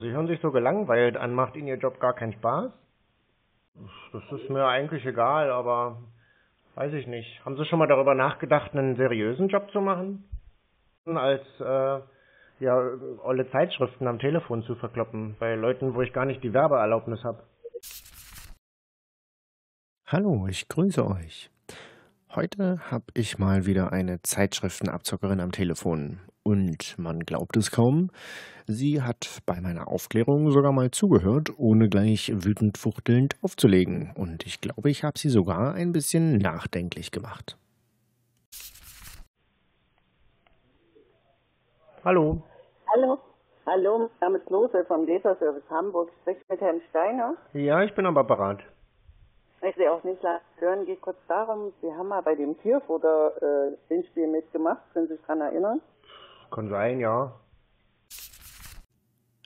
Sie hören sich so gelangweilt an. Macht Ihnen Ihr Job gar keinen Spaß? Das ist mir eigentlich egal, aber weiß ich nicht. Haben Sie schon mal darüber nachgedacht, einen seriösen Job zu machen? Als olle Zeitschriften am Telefon zu verkloppen, bei Leuten, wo ich gar nicht die Werbeerlaubnis habe. Hallo, ich grüße euch. Heute habe ich mal wieder eine Zeitschriftenabzockerin am Telefon. Und man glaubt es kaum, sie hat bei meiner Aufklärung sogar mal zugehört, ohne gleich wütend fuchtelnd aufzulegen. Und ich glaube, ich habe sie sogar ein bisschen nachdenklich gemacht. Hallo. Hallo. Hallo, mein Name ist Lose vom Laserservice Hamburg. Spricht mit Herrn Steiner? Ja, ich bin am Apparat. Ich sehe auch nicht lange hören. Geht kurz darum, Sie haben mal bei dem Tierfutter den Spiel mitgemacht. Können Sie sich daran erinnern? Kann sein, ja.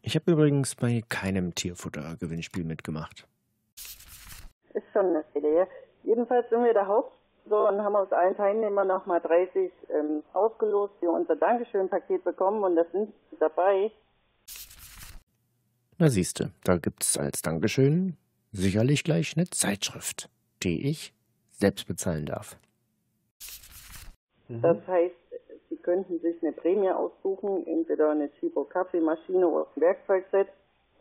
Ich habe übrigens bei keinem Tierfutter-Gewinnspiel mitgemacht. Ist schon eine Idee. Jedenfalls sind wir der und haben aus allen Teilnehmern nochmal 30 ausgelost, die unser Dankeschön-Paket bekommen und das sind dabei. Na siehste, da gibt's als Dankeschön sicherlich gleich eine Zeitschrift, die ich selbst bezahlen darf. Mhm. Das heißt, Sie könnten sich eine Prämie aussuchen, entweder eine Tchibo Kaffeemaschine oder ein Werkzeugset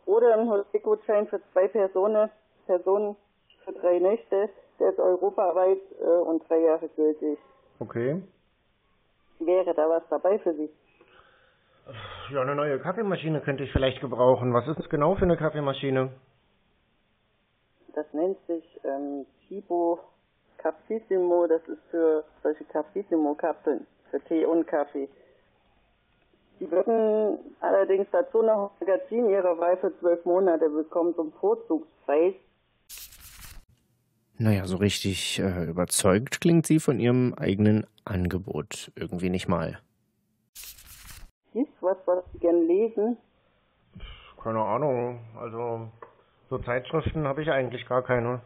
oder einen Holodeco-Gutschein für 2 Personen für 3 Nächte. Der ist europaweit und 3 Jahre gültig. Okay. Wäre da was dabei für Sie? Ja, eine neue Kaffeemaschine könnte ich vielleicht gebrauchen. Was ist das genau für eine Kaffeemaschine? Das nennt sich Tchibo Cafissimo. Das ist für solche Cafissimo-Kapseln, für Tee und Kaffee. Die würden allerdings dazu noch ein Magazin ihrer Wahl für 12 Monate bekommen zum Vorzugspreis. Naja, so richtig überzeugt klingt sie von ihrem eigenen Angebot. Irgendwie nicht mal. Ist was Sie gerne lesen? Keine Ahnung. Also, so Zeitschriften habe ich eigentlich gar keine.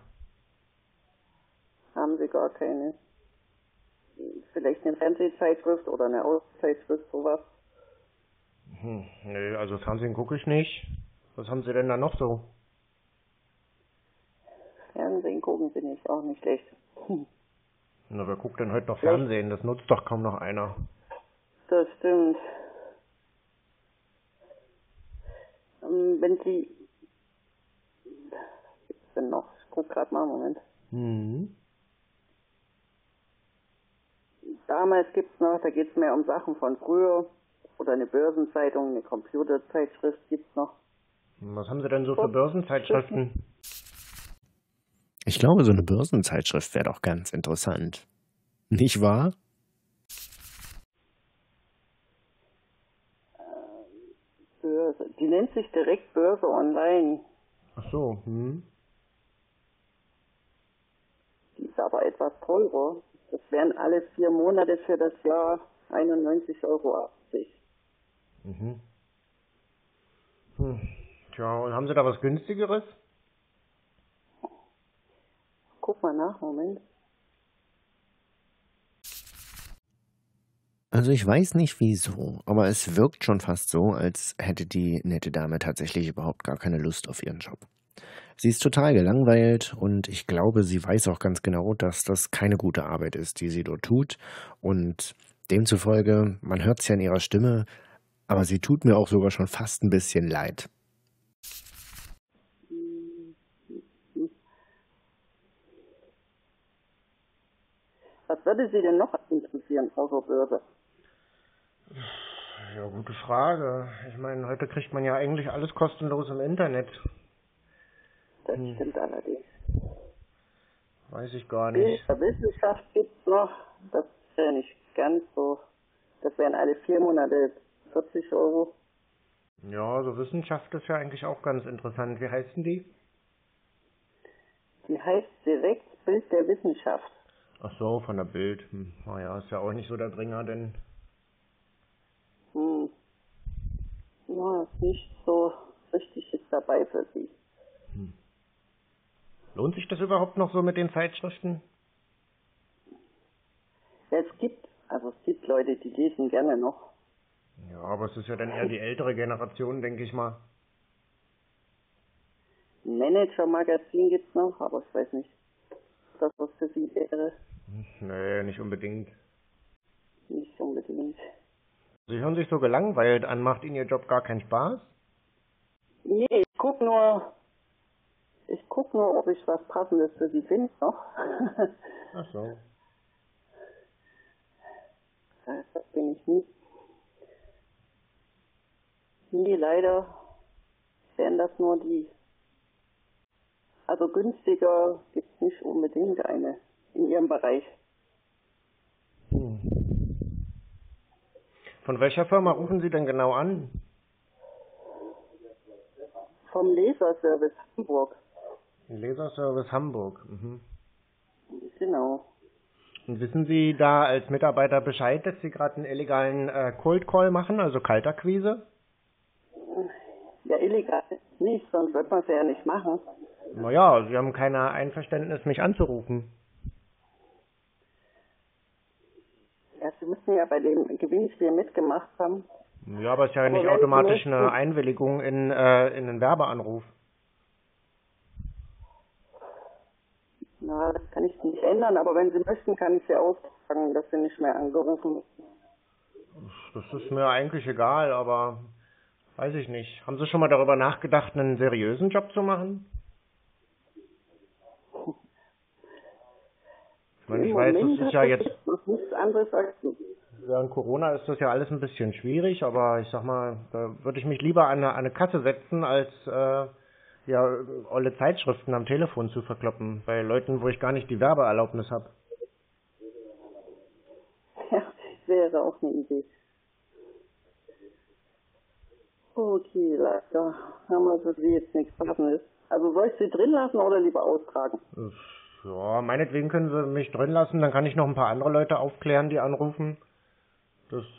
Haben Sie gar keine? Vielleicht eine Fernsehzeitschrift oder eine Auszeitschrift, sowas? Nee, also Fernsehen gucke ich nicht. Was haben Sie denn da noch so? Fernsehen gucken Sie nicht, auch nicht schlecht. Na, wer guckt denn heute noch Fernsehen? Das nutzt doch kaum noch einer. Das stimmt. Wenn Sie... Gibt's denn noch? Ich guck gerade mal einen Moment. Mhm. Damals gibt's noch, da geht's mehr um Sachen von früher. Oder eine Börsenzeitung, eine Computerzeitschrift gibt's noch. Was haben Sie denn so für Börsenzeitschriften? Ich glaube, so eine Börsenzeitschrift wäre doch ganz interessant. Nicht wahr? Börse. Die nennt sich direkt Börse Online. Ach so. Hm. Die ist aber etwas teurer. Das wären alle 4 Monate für das Jahr 91,80 Euro. Mhm. Hm. Tja, und haben Sie da was günstigeres? Guck mal nach, Moment. Also ich weiß nicht wieso, aber es wirkt schon fast so, als hätte die nette Dame tatsächlich überhaupt gar keine Lust auf ihren Job. Sie ist total gelangweilt und ich glaube, sie weiß auch ganz genau, dass das keine gute Arbeit ist, die sie dort tut. Und demzufolge, man hört es ja in ihrer Stimme, aber sie tut mir auch sogar schon fast ein bisschen leid. Was würde Sie denn noch interessieren, Frau Börse? Ja, gute Frage. Ich meine, heute kriegt man ja eigentlich alles kostenlos im Internet. Das stimmt allerdings. Weiß ich gar nicht. Bild der Wissenschaft gibt's noch. Das wäre nicht ganz so. Das wären alle 4 Monate 40 Euro. Ja, so Wissenschaft ist ja eigentlich auch ganz interessant. Wie heißen die? Die heißt direkt Bild der Wissenschaft. Ach so, von der Bild. Naja, ist ja auch nicht so der Bringer, denn... Hm. Ja, ist nicht so richtig ist dabei für Sie. Hm. Lohnt sich das überhaupt noch so mit den Zeitschriften? Ja, es gibt Leute, die lesen gerne noch. Ja, aber es ist ja dann eher die ältere Generation, denke ich mal. Manager-Magazin gibt es noch, aber ich weiß nicht, ob das was für Sie wäre. Nee, nicht unbedingt. Nicht unbedingt. Sie hören sich so gelangweilt an, macht Ihnen Ihr Job gar keinen Spaß? Nee, ich guck nur, ob ich was Passendes für Sie finde noch. Ach so. Das bin ich nie. Nee, leider wären das nur die. Also günstiger gibt es nicht unbedingt eine in Ihrem Bereich. Hm. Von welcher Firma rufen Sie denn genau an? Vom Laserservice Hamburg. Laserservice Hamburg, mhm. Genau. Und wissen Sie da als Mitarbeiter Bescheid, dass Sie gerade einen illegalen Cold Call machen, also Kaltakquise? Ja, illegal nicht, sonst wird man es ja nicht machen. Naja, Sie haben kein Einverständnis, mich anzurufen. Ja, Sie müssen ja bei dem Gewinnspiel mitgemacht haben. Ja, aber es ist ja nicht automatisch eine Einwilligung in einen Werbeanruf. Na, das kann ich nicht ändern, aber wenn Sie möchten, kann ich Sie aussagen, dass Sie nicht mehr angerufen werden. Das ist mir eigentlich egal, aber weiß ich nicht. Haben Sie schon mal darüber nachgedacht, einen seriösen Job zu machen? Ich weiß, das ist ja jetzt... nichts anderes als während Corona ist das ja alles ein bisschen schwierig, aber ich sag mal, da würde ich mich lieber an eine Kasse setzen, als olle Zeitschriften am Telefon zu verkloppen, bei Leuten, wo ich gar nicht die Werbeerlaubnis habe. Ja, wäre auch eine Idee. Okay, leider haben wir für Sie jetzt nichts Passendes. Also soll ich Sie drin lassen oder lieber austragen? Ja, meinetwegen können Sie mich drin lassen, dann kann ich noch ein paar andere Leute aufklären, die anrufen.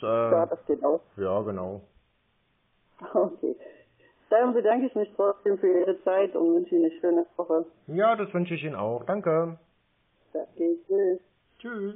Ja, das geht auch. Ja, genau. Okay. Dann bedanke ich mich trotzdem für Ihre Zeit und wünsche Ihnen eine schöne Woche. Ja, das wünsche ich Ihnen auch. Danke. Danke, tschüss. Tschüss.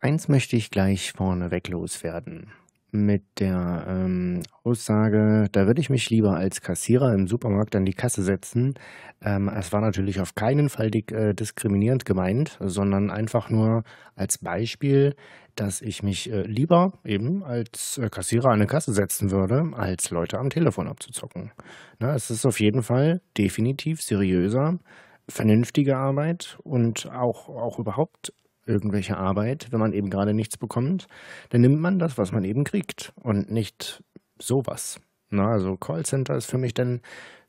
Eins möchte ich gleich vorneweg loswerden. Mit der Aussage, da würde ich mich lieber als Kassierer im Supermarkt an die Kasse setzen. Es war natürlich auf keinen Fall diskriminierend gemeint, sondern einfach nur als Beispiel, dass ich mich lieber eben als Kassierer an eine Kasse setzen würde, als Leute am Telefon abzuzocken. Na, es ist auf jeden Fall definitiv seriöser, vernünftige Arbeit und auch überhaupt irgendwelche Arbeit, wenn man eben gerade nichts bekommt, dann nimmt man das, was man eben kriegt und nicht sowas. Na, also Callcenter ist für mich dann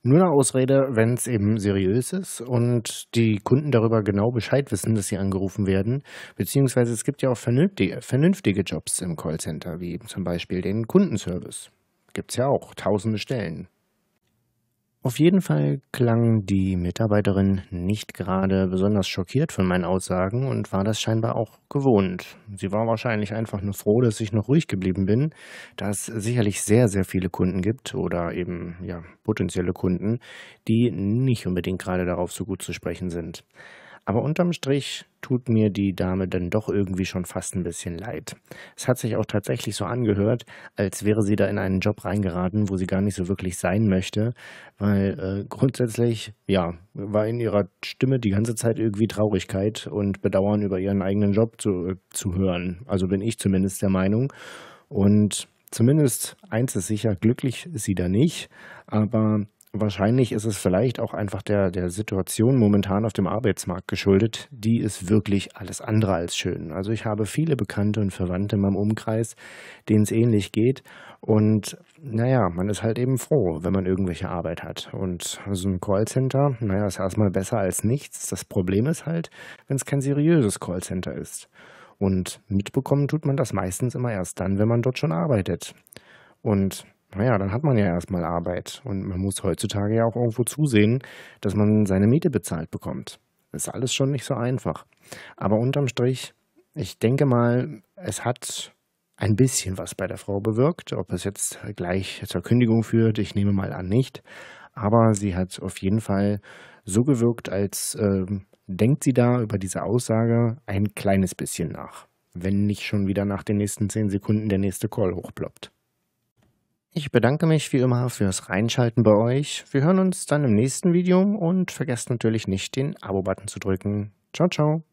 nur eine Ausrede, wenn es eben seriös ist und die Kunden darüber genau Bescheid wissen, dass sie angerufen werden, beziehungsweise es gibt ja auch vernünftige Jobs im Callcenter, wie eben zum Beispiel den Kundenservice. Gibt es ja auch tausende Stellen. Auf jeden Fall klang die Mitarbeiterin nicht gerade besonders schockiert von meinen Aussagen und war das scheinbar auch gewohnt. Sie war wahrscheinlich einfach nur froh, dass ich noch ruhig geblieben bin, da es sicherlich sehr, sehr viele Kunden gibt oder eben ja potenzielle Kunden, die nicht unbedingt gerade darauf so gut zu sprechen sind. Aber unterm Strich tut mir die Dame dann doch irgendwie schon fast ein bisschen leid. Es hat sich auch tatsächlich so angehört, als wäre sie da in einen Job reingeraten, wo sie gar nicht so wirklich sein möchte, weil grundsätzlich, ja, war in ihrer Stimme die ganze Zeit irgendwie Traurigkeit und Bedauern über ihren eigenen Job zu hören. Also bin ich zumindest der Meinung. Und zumindest eins ist sicher, glücklich ist sie da nicht, aber... wahrscheinlich ist es vielleicht auch einfach der Situation momentan auf dem Arbeitsmarkt geschuldet. Die ist wirklich alles andere als schön. Also ich habe viele Bekannte und Verwandte in meinem Umkreis, denen es ähnlich geht. Und naja, man ist halt eben froh, wenn man irgendwelche Arbeit hat. Und so ein Callcenter, naja, ist erstmal besser als nichts. Das Problem ist halt, wenn es kein seriöses Callcenter ist. Und mitbekommen tut man das meistens immer erst dann, wenn man dort schon arbeitet. Und... naja, dann hat man ja erstmal Arbeit und man muss heutzutage ja auch irgendwo zusehen, dass man seine Miete bezahlt bekommt. Das ist alles schon nicht so einfach. Aber unterm Strich, ich denke mal, es hat ein bisschen was bei der Frau bewirkt. Ob es jetzt gleich zur Kündigung führt, ich nehme mal an nicht. Aber sie hat auf jeden Fall so gewirkt, als denkt sie da über diese Aussage ein kleines bisschen nach. Wenn nicht schon wieder nach den nächsten 10 Sekunden der nächste Call hochploppt. Ich bedanke mich wie immer fürs Reinschalten bei euch. Wir hören uns dann im nächsten Video und vergesst natürlich nicht, den Abo-Button zu drücken. Ciao, ciao!